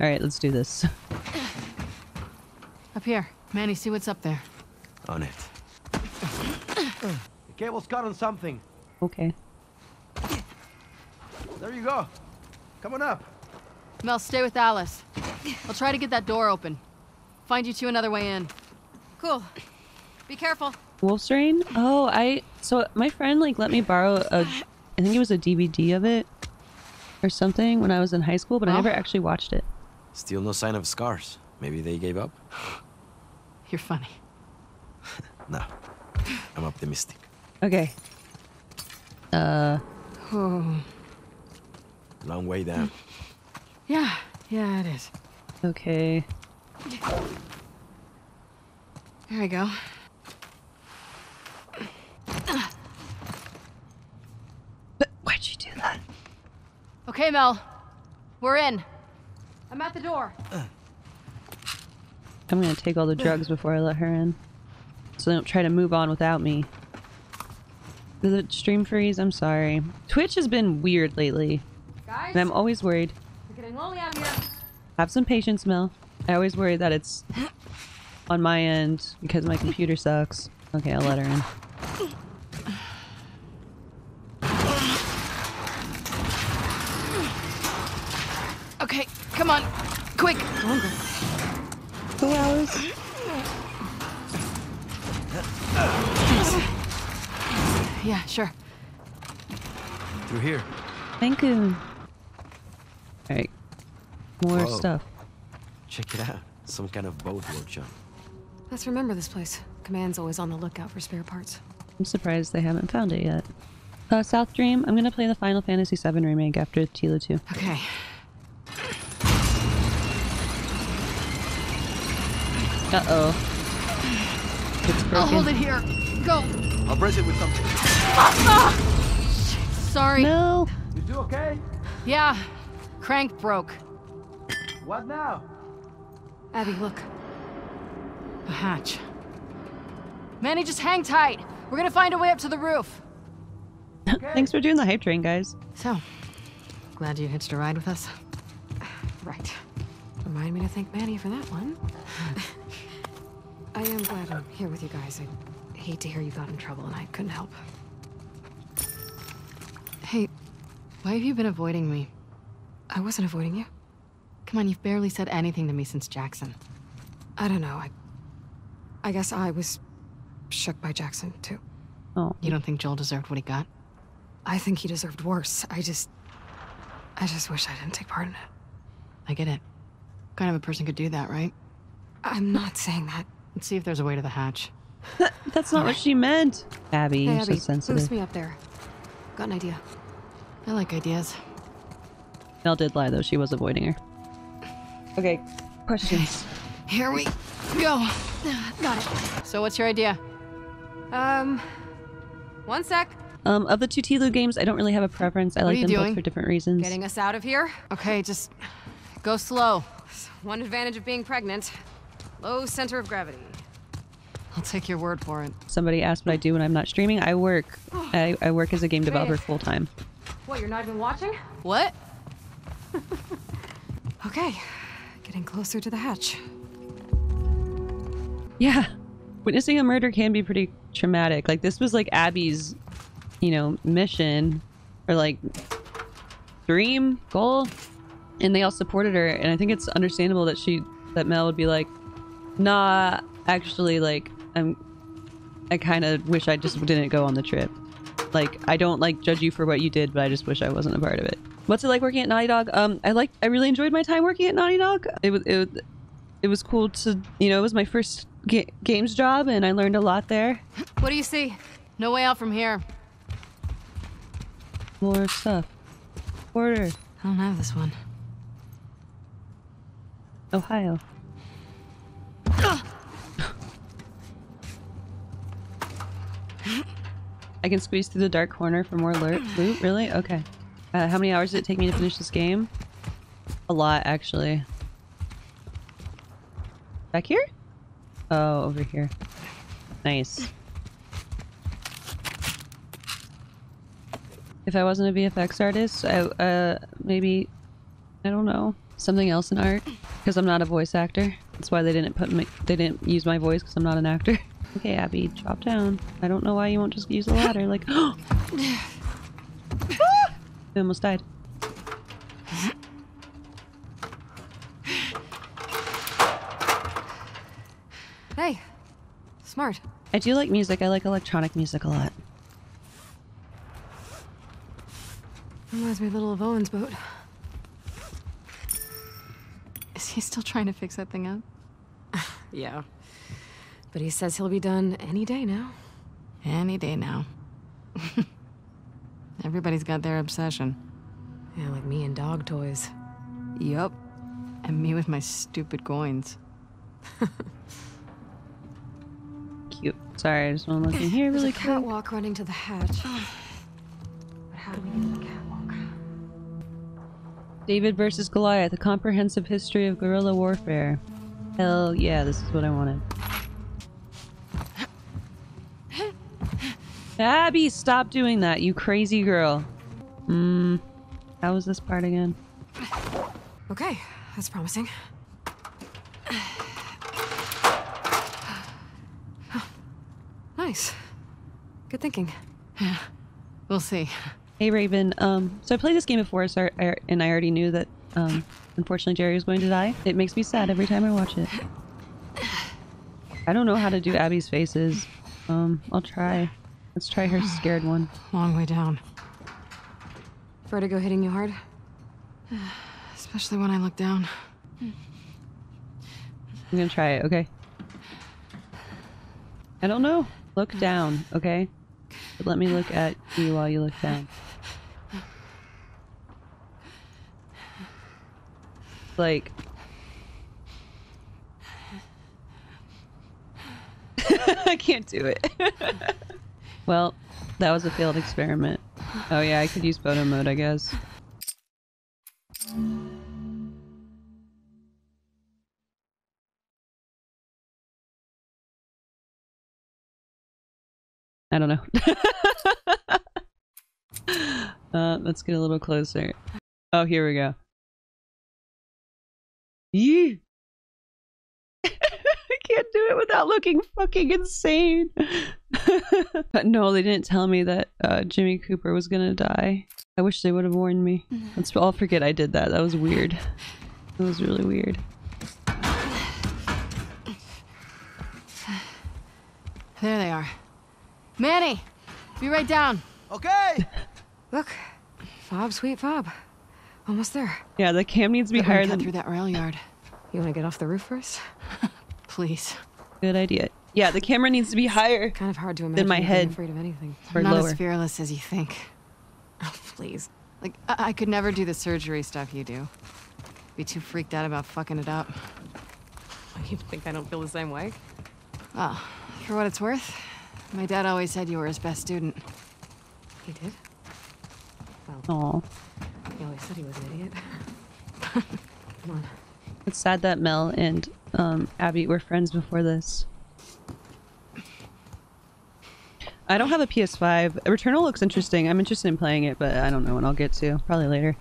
Alright, let's do this. Up here. Manny, see what's up there. On it. The cable's caught on something. Okay. There you go. Come on up. Mel, stay with Alice. I'll try to get that door open. Find you two another way in. Cool. Be careful. Wolf's Rain? Oh, so my friend like let me borrow a, I think it was a DVD of it or something when I was in high school, but I never actually watched it. Still no sign of scars. Maybe they gave up? You're funny. No. I'm optimistic. Okay. Long way down. Yeah. Yeah, it is. Okay. There we go. But why'd you do that? Okay, Mel. We're in. I'm at the door. I'm gonna take all the drugs before I let her in. So they don't try to move on without me. Did the stream freeze? I'm sorry. Twitch has been weird lately. Guys? And I'm always worried. You're getting lonely out here. Have some patience, Mel. I always worry that it's on my end because my computer sucks. Okay, I'll let her in. Okay, come on. Quick. Longer. 2 hours. Yeah, sure. Through here. Thank you. Alright. More stuff. Check it out. Some kind of boat workshop. Let's remember this place. Command's always on the lookout for spare parts. I'm surprised they haven't found it yet. South Dream, I'm gonna play the Final Fantasy VII remake after TLOU 2. Okay. Uh-oh. It's broken. I'll hold it here. Go. I'll brace it with something. Sorry. No. You do okay? Yeah. Crank broke. What now? Abby, look. A hatch. Manny, just hang tight. We're gonna find a way up to the roof. Okay. Thanks for doing the hype train, guys. So, glad you hitched a ride with us. Right. Remind me to thank Manny for that one. I am glad I'm here with you guys. I hate to hear you got in trouble and I couldn't help. Hey, why have you been avoiding me? I wasn't avoiding you. Come on, you've barely said anything to me since Jackson. I don't know, I guess I was shook by Jackson, too. Oh. You don't think Joel deserved what he got? I think he deserved worse. I just wish I didn't take part in it. I get it. What kind of a person could do that, right? I'm not saying that. Let's see if there's a way to the hatch. That's not what she meant. Abby, hey, you're Abby, so sensitive. Boost me up there. Got an idea. I like ideas. Mel did lie, though. She was avoiding her. Okay, questions. Here we go. Got it. So what's your idea? One sec. Of the two TLOU games, I don't really have a preference. I like them both for different reasons. Getting us out of here? Okay, just go slow. One advantage of being pregnant. Low center of gravity. I'll take your word for it. Somebody asked what I do when I'm not streaming. I work. I work as a game developer full time. What, you're not even watching? What? Okay. Getting closer to the hatch. Yeah. Witnessing a murder can be pretty traumatic. Like, this was like Abby's, you know, mission or like dream, goal. And they all supported her. And I think it's understandable that Mel would be like, nah, actually, like, I kind of wish I just didn't go on the trip. Like, I don't like judge you for what you did, but I just wish I wasn't a part of it. What's it like working at Naughty Dog? I really enjoyed my time working at Naughty Dog. It was cool to, you know, it was my first games job and I learned a lot there. What do you see? No way out from here. More stuff. Order. I don't have this one. Ohio. I can squeeze through the dark corner for more loot? Really? Okay. How many hours did it take me to finish this game? A lot, actually. Back here? Oh, over here. Nice. If I wasn't a VFX artist, I maybe, I don't know. something else in art because I'm not a voice actor. That's why they didn't put me, they didn't use my voice because I'm not an actor. Okay, Abby, drop down. I don't know why you won't just use the ladder. Like, oh, I almost died. Hey, smart. I do like music. I like electronic music a lot. Reminds me a little of Owen's boat. Is he still trying to fix that thing up? Yeah. But he says he'll be done any day now. Any day now. Everybody's got their obsession. Yeah, like me and dog toys. Yup. And me with my stupid coins. Cute. Sorry, I just want to look in here really quick. There's a catwalk running to the hatch. But how do we get to the catwalk? David versus Goliath, a comprehensive history of guerrilla warfare. Hell yeah, this is what I wanted. Abby, stop doing that, you crazy girl. How was this part again? Okay, that's promising. Oh, nice. Good thinking. Yeah, we'll see. Hey Raven, so I played this game before, so I already knew that, unfortunately Jerry was going to die. It makes me sad every time I watch it. I don't know how to do Abby's faces. I'll try. Let's try her scared one. Long way down. Vertigo hitting you hard? Especially when I look down. I'm gonna try it, okay? I don't know. Look down, okay? But let me look at you while you look down. Like... I can't do it. Well, that was a failed experiment. Oh yeah, I could use photo mode, I guess. I don't know. Let's get a little closer. Oh, here we go. Yeah. I can't do it without looking fucking insane. But no, they didn't tell me that Jimmy Cooper was gonna die. I wish they would have warned me. Let's all forget I did that. That was weird. That was really weird. There they are. Manny, be right down. Okay. Look, Fob, sweet Fob, almost there. Yeah, the cam needs to be higher than through that rail yard. You want to get off the roof first? Please. Good idea. Yeah, the camera needs to be higher. Kind of hard to imagine. Than my head. Afraid of anything. I'm not as fearless as you think. Oh, please. Like I could never do the surgery stuff you do. Be too freaked out about fucking it up. You think I don't feel the same way? Well, for what it's worth. My dad always said you were his best student. He did? Well, he always said he was an idiot. Come on. It's sad that Mel and Abby were friends before this. I don't have a PS5. Returnal looks interesting. I'm interested in playing it, but I don't know when I'll get to. Probably later.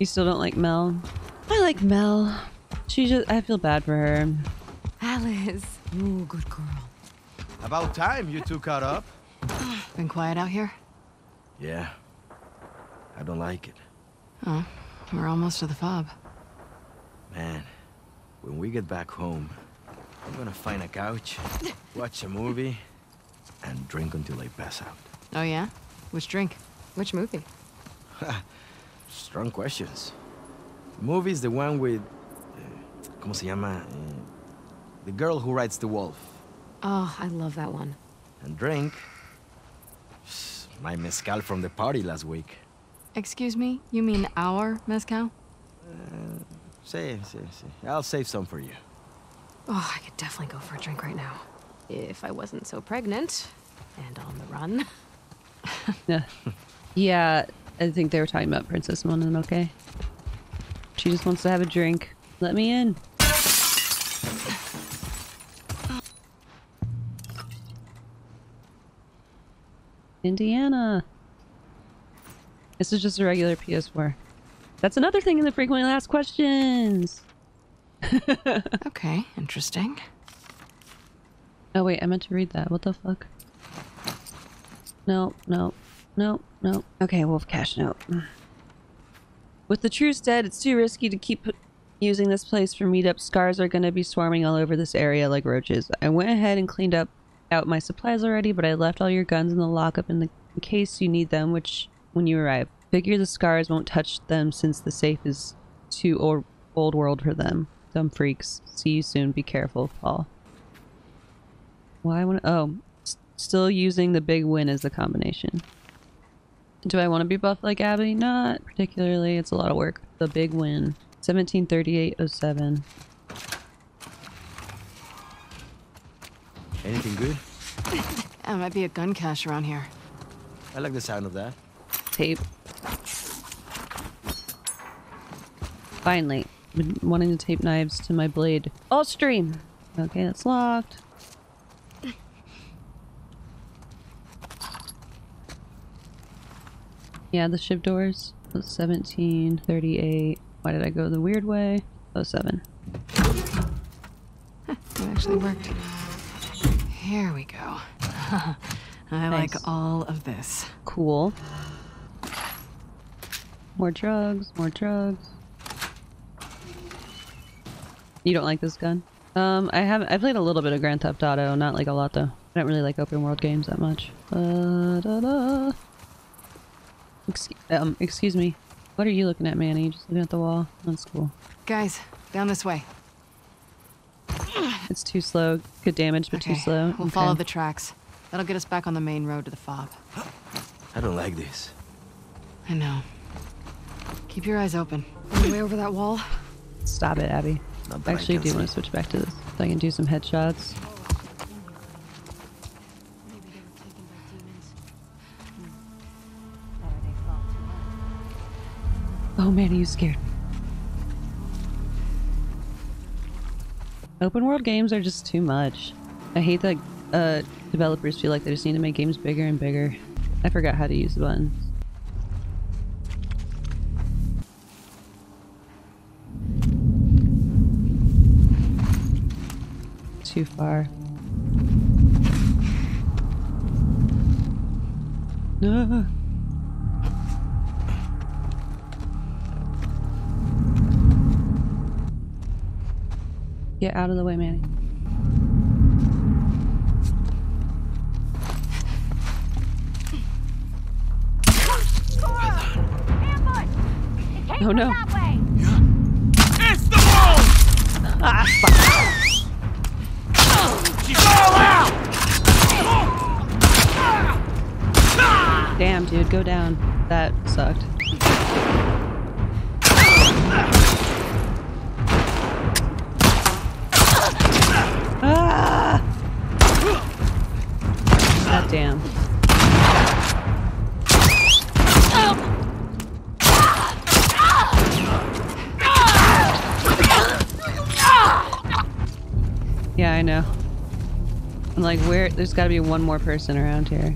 You still don't like Mel? I like Mel. She just, I feel bad for her. Alice. Ooh, good girl. About time you two caught up. Been quiet out here? Yeah. I don't like it. Oh, we're almost to the fob. Man, when we get back home, I'm gonna find a couch, watch a movie, and drink until I pass out. Oh yeah? Which drink? Which movie? Strong questions. The movie's the one with... ¿Cómo se llama? The Girl Who Rides the Wolf. Oh, I love that one. And drink? My mezcal from the party last week. Excuse me? You mean our mezcal? Sí. I'll save some for you. Oh, I could definitely go for a drink right now. If I wasn't so pregnant. And on the run. Yeah, I think they were talking about Princess Mononoke. She just wants to have a drink. Let me in. Indiana. This is just a regular PS4. That's another thing in the frequently asked questions. Okay, interesting. Oh wait, I meant to read that. What the fuck? No, no, no, no. Okay, Wolf Cash Note. With the truce dead, it's too risky to keep using this place for meetups. Scars are gonna be swarming all over this area like roaches. I went ahead and cleaned up out my supplies already, but I left all your guns in the lockup in case you need them, which when you arrive. Figure the scars won't touch them since the safe is too old world for them. Dumb freaks. See you soon. Be careful, Paul. Why would oh, still using the big win as the combination. Do I want to be buffed like Abby? Not particularly. It's a lot of work. The big win. 1738.07. Anything good? There might be a gun cache around here. I like the sound of that. Tape. Finally, been wanting to tape knives to my blade. All stream. Okay, that's locked. Yeah, the ship doors. 1738. Why did I go the weird way? 07. It actually worked. Here we go. I nice. Like all of this. Cool. More drugs, more drugs. You don't like this gun? I played a little bit of Grand Theft Auto, not like a lot though. I don't really like open world games that much. Excuse me. What are you looking at, Manny? Just looking at the wall? That's cool. Guys, down this way. It's too slow. Good damage, but okay. Too slow. We'll follow the tracks. That'll get us back on the main road to the fob. I don't like this. I know. Keep your eyes open. Way over that wall. Stop it, Abby. I actually do want to switch back to this so I can do some headshots. Oh man, are you scared? Open world games are just too much. I hate that developers feel like they just need to make games bigger and bigger. I forgot how to use the buttons. Too far. No. Get out of the way, Manny. Oh no. It's the wall! Ah, fuck. Oh. Damn, dude, go down. That sucked. Ah! God damn. Yeah, I know. I'm like, where? There's gotta be one more person around here.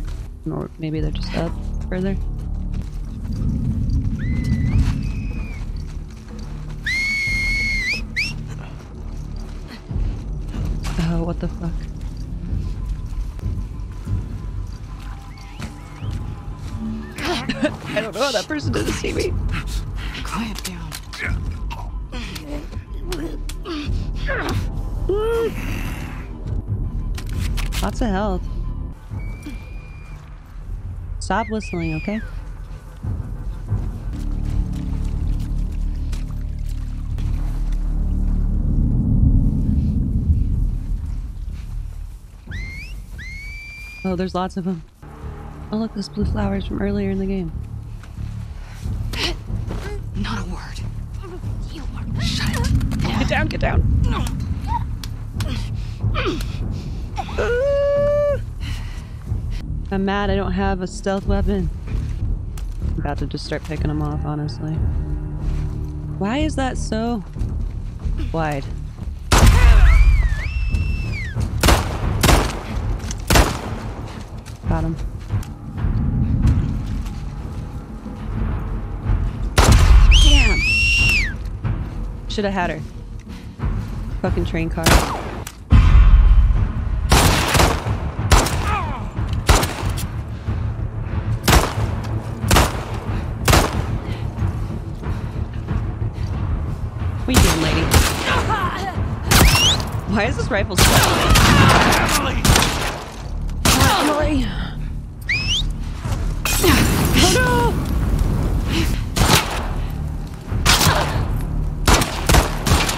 Or maybe they're just up further. Oh, what the fuck? I don't know, that person didn't see me. Quiet down. Lots of health. Stop whistling, okay? Oh, there's lots of them. Oh look, those blue flowers from earlier in the game. Not a word. You are... Shut it. Get down, get down. No. I'm mad I don't have a stealth weapon. I'm about to just start picking them off, honestly. Why is that so wide? Got him. should have had her. Fucking train car. What are you doing, lady? Why is this rifle stuck? Emily! Emily! Oh no!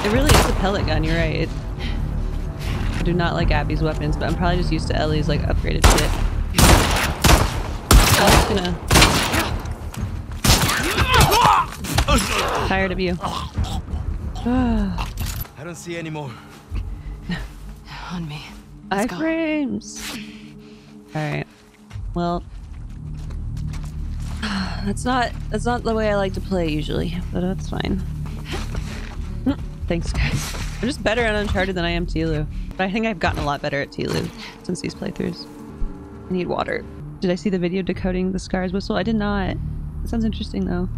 It really is a pellet gun, you're right. I do not like Abby's weapons, but I'm probably just used to Ellie's like upgraded shit. So I'm just gonna... Tired of you. I don't see any more. On me. Iframes. Alright. Well. That's not the way I like to play usually, but that's fine. Thanks, guys. I'm just better at Uncharted than I am TLOU. But I think I've gotten a lot better at TLOU since these playthroughs. I need water. Did I see the video decoding the Scar's whistle? I did not. It sounds interesting, though.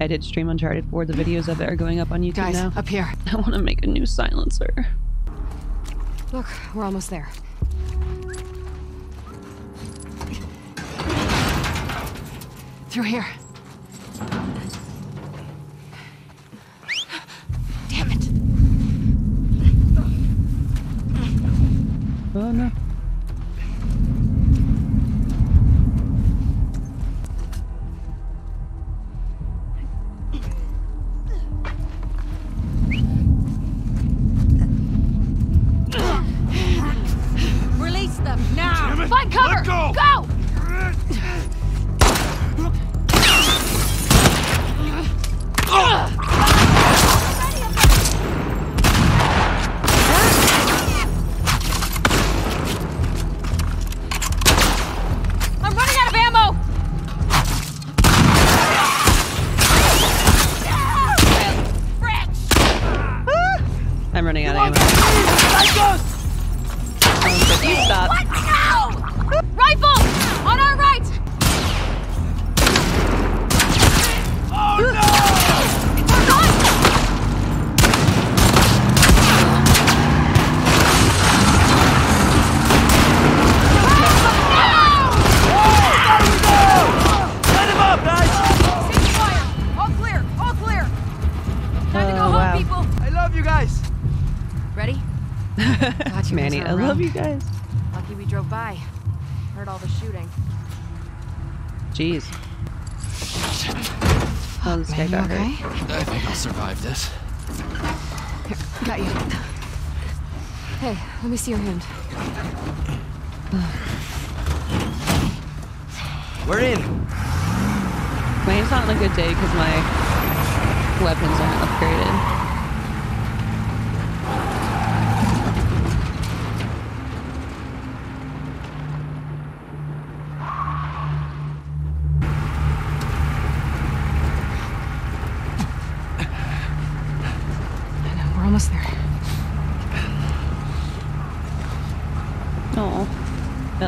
I did stream Uncharted 4. The videos of it are going up on YouTube guys, now. Guys, up here. I want to make a new silencer. Look, we're almost there. Through here. Oh no. Release them now! Find cover! Let go! Go! Jeez. Oh, this guy got hurt. I think I'll survive this. Here, got you. Hey, let me see your hand. We're in. It's not on a good day because my weapons aren't upgraded.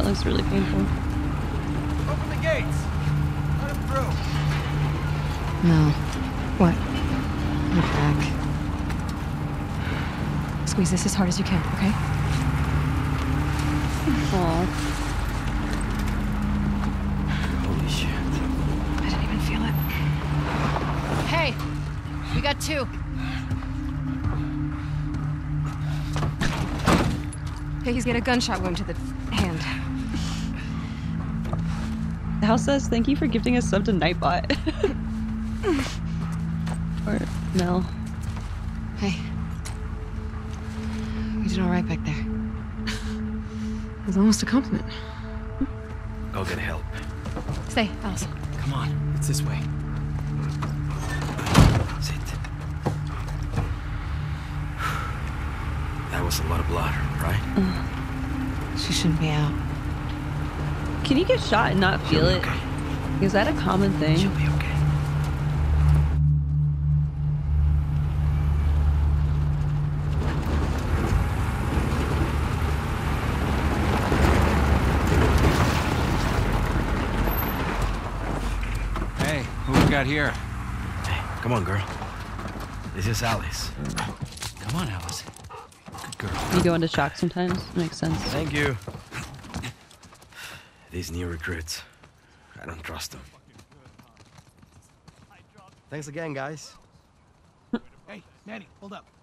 It's really painful. Open the gates! Let him through! No. What? Look back. Squeeze this as hard as you can, okay? Aww. Holy shit. I didn't even feel it. Hey! We got two. Hey, he's got a gunshot wound to the hand. House says, thank you for gifting us sub to Nightbot. Or Mel. Hey. You did all right back there. It was almost a compliment. Go get help. Stay, Alice. Come on, it's this way. Sit. That was a lot of blood, right? She shouldn't be out. Can you get shot and not feel it? Okay. Is that a common thing? She'll be okay. Hey, who we got here? Hey, come on, girl. This is Alice. Come on, Alice. Good girl. You go into shock sometimes. Makes sense. Thank you. These new recruits. I don't trust them. Thanks again, guys. Hey, Nanny, hold up.